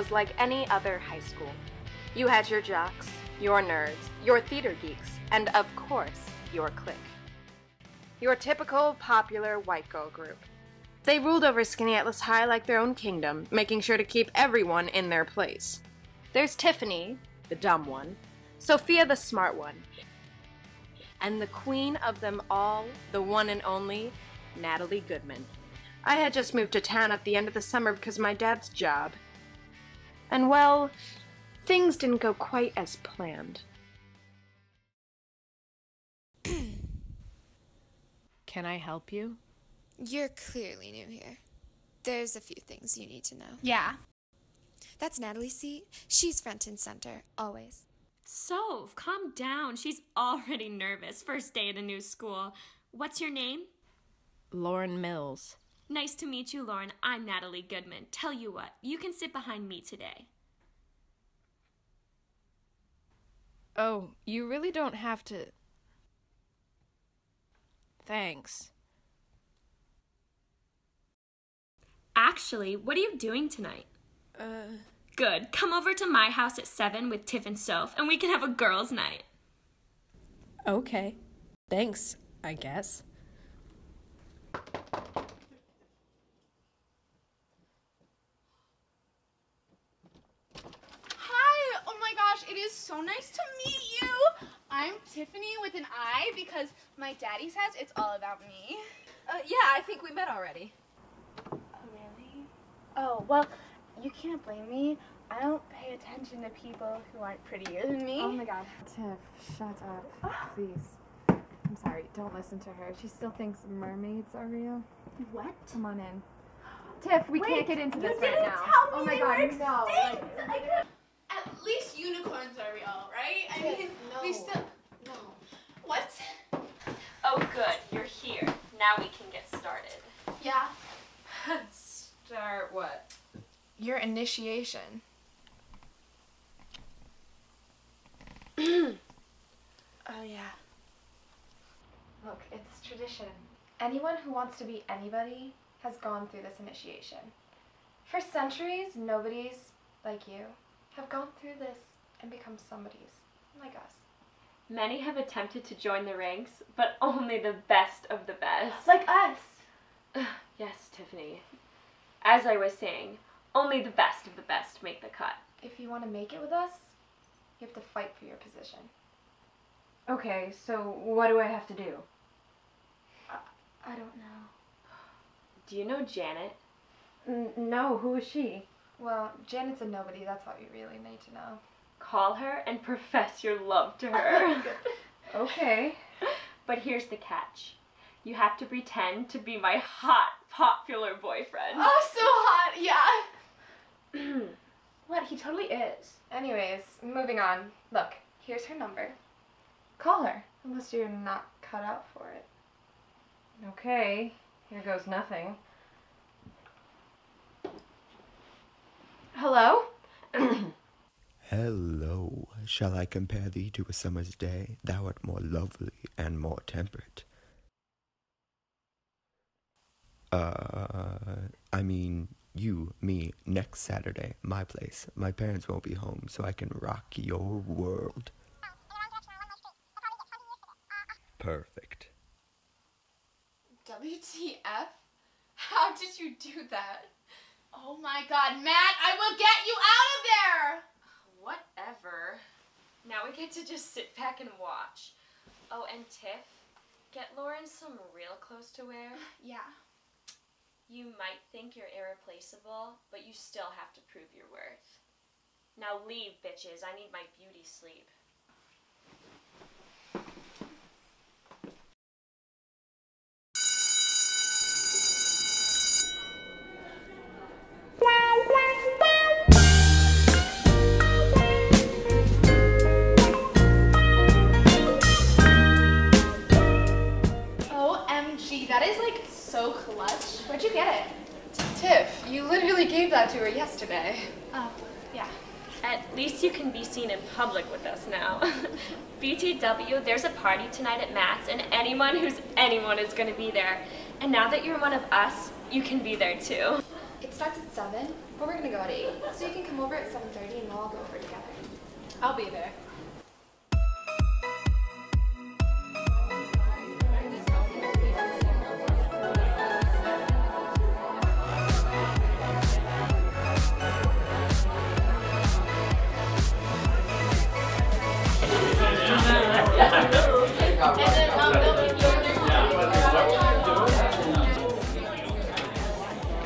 was like any other high school. You had your jocks, your nerds, your theater geeks, and of course, your clique. Your typical popular white girl group. They ruled over Skinny Atlas High like their own kingdom, making sure to keep everyone in their place. There's Tiffany, the dumb one, Sophia, the smart one, and the queen of them all, the one and only, Natalie Goodman. I had just moved to town at the end of the summer because of my dad's job. And well, things didn't go quite as planned. Can I help you? You're clearly new here. There's a few things you need to know. Yeah. That's Natalie C. She's front and center, always. Soph, calm down. She's already nervous. First day at a new school. What's your name? Lauren Mills. Nice to meet you, Lauren. I'm Natalie Goodman. Tell you what, you can sit behind me today. Oh, you really don't have to... Thanks. Actually, what are you doing tonight? Good. Come over to my house at 7 with Tiff and Soph, and we can have a girls' night. Okay. Thanks, I guess. Hi! Oh my gosh, it is so nice to meet you! I'm Tiffany with an I because my daddy says it's all about me. Yeah, I think we met already. Oh, well, you can't blame me. I don't pay attention to people who aren't prettier than me. Oh my god. Tiff, shut up. Oh. Please. I'm sorry, don't listen to her. She still thinks mermaids are real. What? Come on in. Tiff, we can't get into this right now. Oh my god, no. Like, at least unicorns are real, right? Tiff, I mean, no. We still. No. What? Oh, good. You're here. Now we can get started. Yeah. Start what? Your initiation. Oh yeah. Look, it's tradition. Anyone who wants to be anybody has gone through this initiation. For centuries, nobodies like you have gone through this and become somebodies like us. Many have attempted to join the ranks, but only the best of the best. Like us! Yes, Tiffany. As I was saying, only the best of the best make the cut. If you want to make it with us, you have to fight for your position. Okay, so what do I have to do? I don't know. Do you know Janet? No, who is she? Well, Janet's a nobody, that's all you really need to know. Call her and profess your love to her. Okay. But here's the catch. You have to pretend to be my hot, popular boyfriend. Oh, so hot, yeah. What, he totally is. Anyways, moving on. Look, here's her number. Call her, unless you're not cut out for it. Okay, here goes nothing. Hello? Hello, shall I compare thee to a summer's day? Thou art more lovely and more temperate. I mean, you, me, next Saturday, my place. My parents won't be home, so I can rock your world. Perfect. WTF? How did you do that? Oh my god, Matt, I will get you out of there! Whatever. Now we get to just sit back and watch. Oh, and Tiff, get Lauren some real clothes to wear. Yeah. You might think you're irreplaceable, but you still have to prove your worth. Now leave, bitches. I need my beauty sleep. OMG, that is like so clutch. Where'd you get it? Tiff, you literally gave that to her yesterday. Oh, yeah. At least you can be seen in public with us now. BTW, there's a party tonight at Matt's, and anyone who's anyone is gonna be there. And now that you're one of us, you can be there too. It starts at 7, But we're gonna go at 8, so you can come over at 7:30 and we'll all go over together. I'll be there.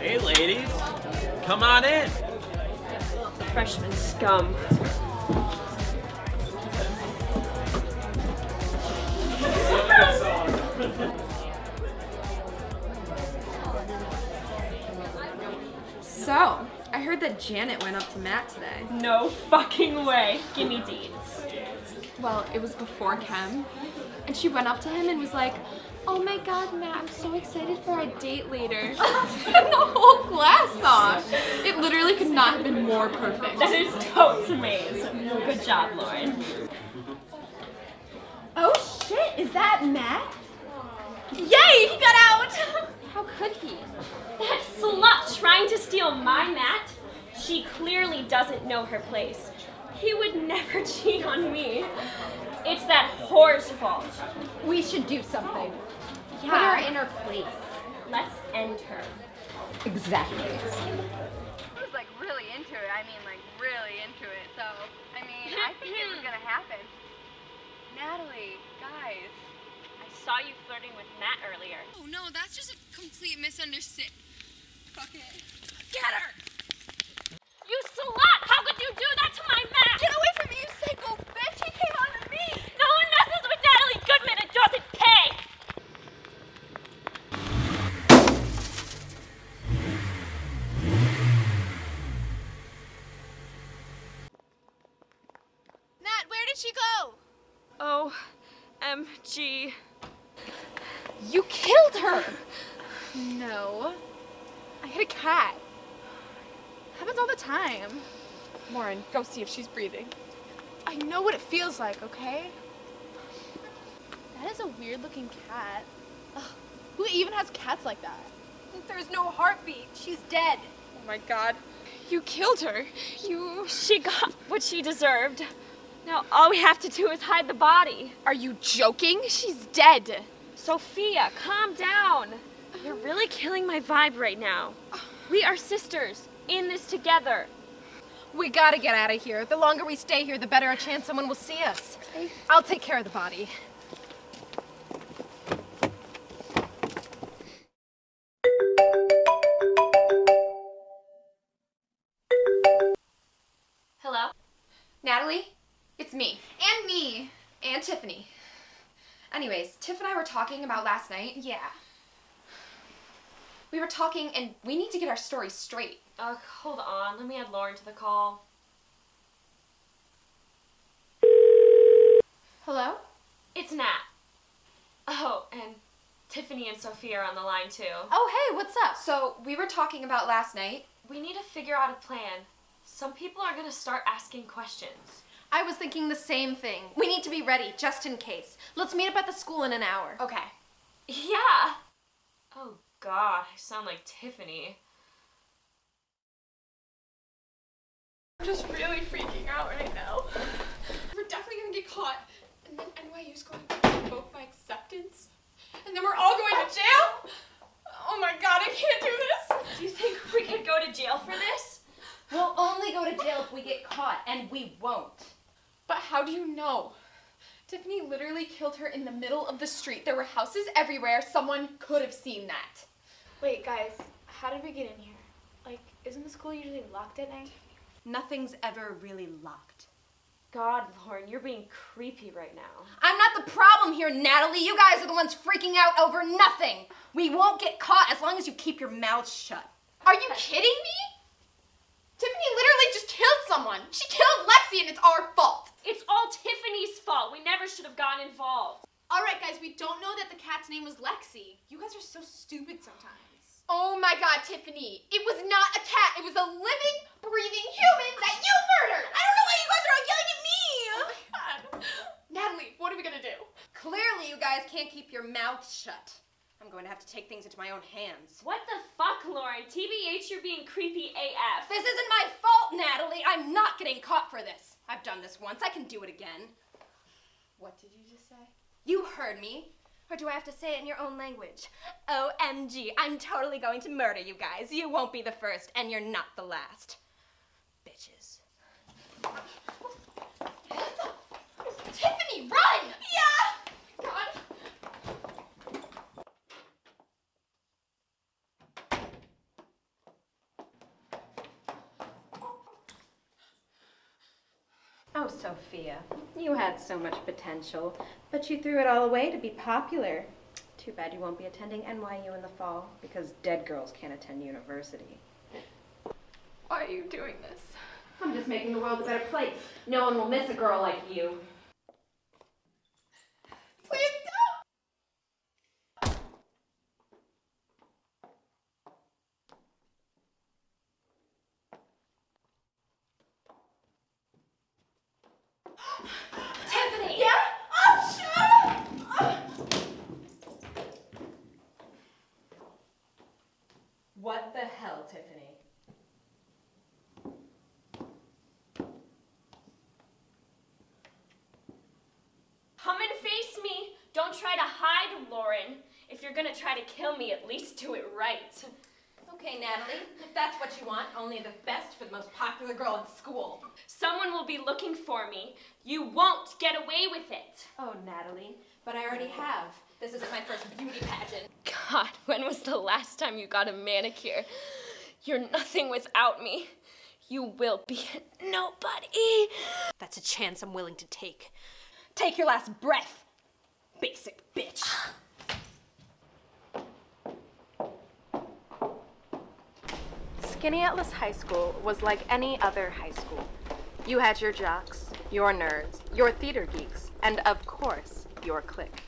Hey ladies, come on in. Freshman scum. So, I heard that Janet went up to Matt today. No fucking way. Give me deeds. Well, it was before Chem. And she went up to him and was like, "Oh my God, Matt, I'm so excited for our date later." And the whole class saw. It literally could not have been more perfect. That is totes amazing. Good job, Lauren. Oh shit, is that Matt? Yay, he got out! How could he? That slut trying to steal my Matt? She clearly doesn't know her place. He would never cheat on me. It's that whore's fault. We should do something. Yeah. Put her in her place. Let's end her. Exactly. I was like really into it. I mean like really into it. So, I mean, I think it was gonna happen. Natalie, guys. I saw you flirting with Matt earlier. Oh no, that's just a complete misunderstanding. Fuck it. Get her! You slut! How could you do that to my Matt? Get away from me, you psycho bitch! He came on to me! No one messes with Natalie Goodman! It doesn't pay! Matt, where did she go? OMG. You killed her! No. I hit a cat. Happens all the time. Lauren, go see if she's breathing. I know what it feels like, okay? That is a weird-looking cat. Ugh, who even has cats like that? There's no heartbeat. She's dead. Oh my God. You killed her. She got what she deserved. Now all we have to do is hide the body. Are you joking? She's dead. Sophia, calm down. You're really killing my vibe right now. We are sisters. In this together. We gotta get out of here. The longer we stay here, the better a chance someone will see us. I'll take care of the body. Hello? Natalie? It's me. And me. And Tiffany. Anyways, Tiff and I were talking about last night. Yeah. We were talking and we need to get our story straight. Hold on. Let me add Lauren to the call. Hello? It's Nat. Oh, and Tiffany and Sophia are on the line too. Oh, hey, what's up? So, we were talking about last night. We need to figure out a plan. Some people are gonna start asking questions. I was thinking the same thing. We need to be ready, just in case. Let's meet up at the school in an hour. Okay. Yeah. Oh, God, I sound like Tiffany. I'm just really freaking out right now. We're definitely gonna get caught, and then NYU's going to revoke my acceptance, and then we're all going to jail? Oh my God, I can't do this! Do you think we could go to jail for this? We'll only go to jail if we get caught, and we won't. But how do you know? Tiffany literally killed her in the middle of the street. There were houses everywhere. Someone could have seen that. Wait, guys, how did we get in here? Like, isn't the school usually locked at night? Nothing's ever really locked. God, Lauren, you're being creepy right now. I'm not the problem here, Natalie. You guys are the ones freaking out over nothing. We won't get caught as long as you keep your mouth shut. Are you kidding me? Tiffany literally just killed someone. She killed Lexi and it's our fault. It's all Tiffany's fault. We never should have gotten involved. All right, guys, we don't know that the cat's name was Lexi. You guys are so stupid sometimes. Oh my God, Tiffany. It was not a cat. It was a living, breathing human that you murdered. I don't know why you guys are all yelling at me. Oh my God. Natalie, what are we gonna do? Clearly, you guys can't keep your mouth shut. I'm going to have to take things into my own hands. What the fuck, Lauren? TBH, you're being creepy AF. This isn't my fault, Natalie! I'm not getting caught for this. I've done this once. I can do it again. What did you just say? You heard me. Or do I have to say it in your own language? OMG, I'm totally going to murder you guys. You won't be the first, and you're not the last. Bitches. Tiffany, run! Yeah! God. Oh, Sophia, you had so much potential, but you threw it all away to be popular. Too bad you won't be attending NYU in the fall, because dead girls can't attend university. Why are you doing this? I'm just making the world a better place. No one will miss a girl like you. What the hell, Tiffany? Come and face me. Don't try to hide, Lauren. If you're gonna try to kill me, at least do it right. Okay, Natalie, if that's what you want, only the best for the most popular girl in school. Someone will be looking for me. You won't get away with it. Oh, Natalie, but I already have. This isn't my first beauty pageant. God, when was the last time you got a manicure? You're nothing without me. You will be nobody. That's a chance I'm willing to take. Take your last breath, basic bitch. Skinny Atlas High School was like any other high school. You had your jocks, your nerds, your theater geeks, and of course, your clique.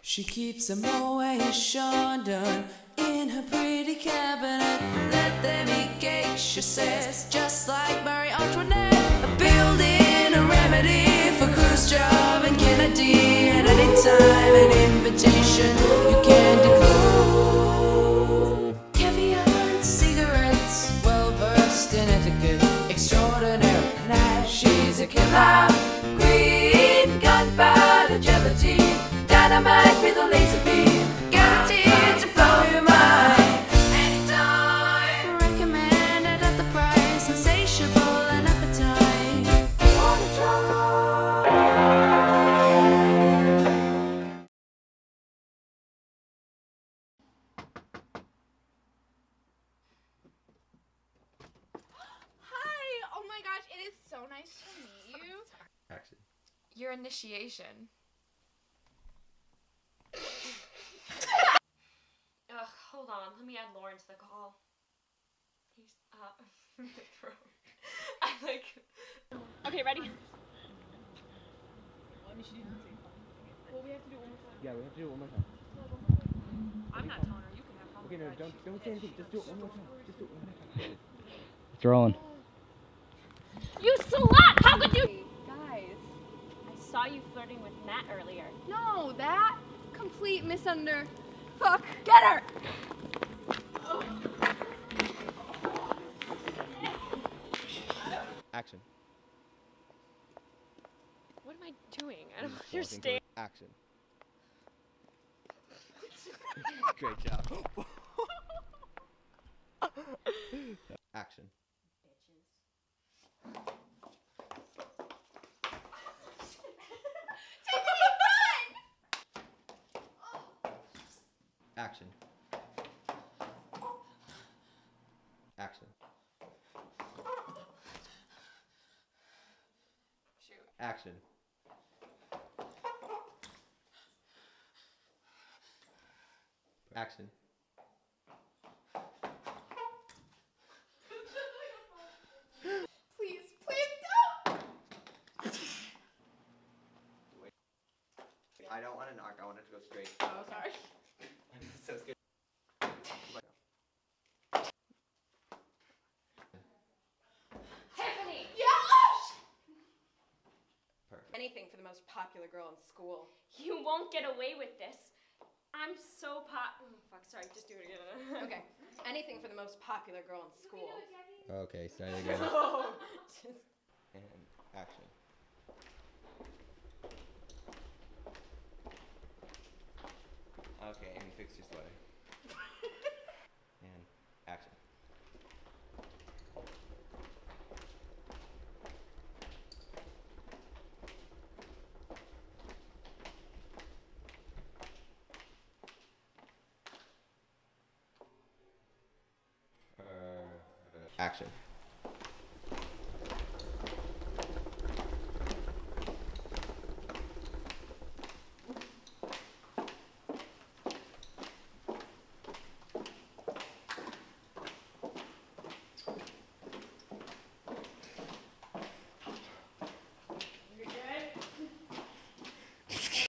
She keeps a Moet Chandon in her pretty cabinet. Let them eat cake, she says, just like Marie Antoinette. A building, a remedy for Khrushchev and Kennedy. At any time, an invitation you can't decline. Caviar cigarettes, well versed in etiquette, extraordinary. Now she's a killer, green gunpowder gelatine. I might be the laser beam, guaranteed to blow your mind. Anytime, recommended at the price, insatiable and appetite. Wanna try. Hi! Oh my gosh, it is so nice to meet you. Action. Your initiation. Hold on, let me add Lauren to the call. He's up. I like. Okay, ready? Well, we have to do one more time. Yeah, we have to do it one more time. I'm not telling her, you can have fun. Okay, no, don't say anything. Just do it one more time. Just do it one more time. It's rolling. You slut! How could you? Hey, guys, I saw you flirting with Matt earlier. No, that complete misunder. Fuck! Get her! Oh. Action. What am I doing? I don't understand. Action. Great job. Action. Bitches. Action. Action. Shoot. Action. Action. Please, please don't! I don't want to knock, I want it to go straight. Oh, sorry. Sounds good. Tiffany! Yeah! Perfect. anything for the most popular girl in school. You won't get away with this. I'm so pop. Oh, fuck, sorry, just do it again. Okay. Anything for the most popular girl in school. Okay, start again. And action. Okay, and fix your sweater. And action. Action.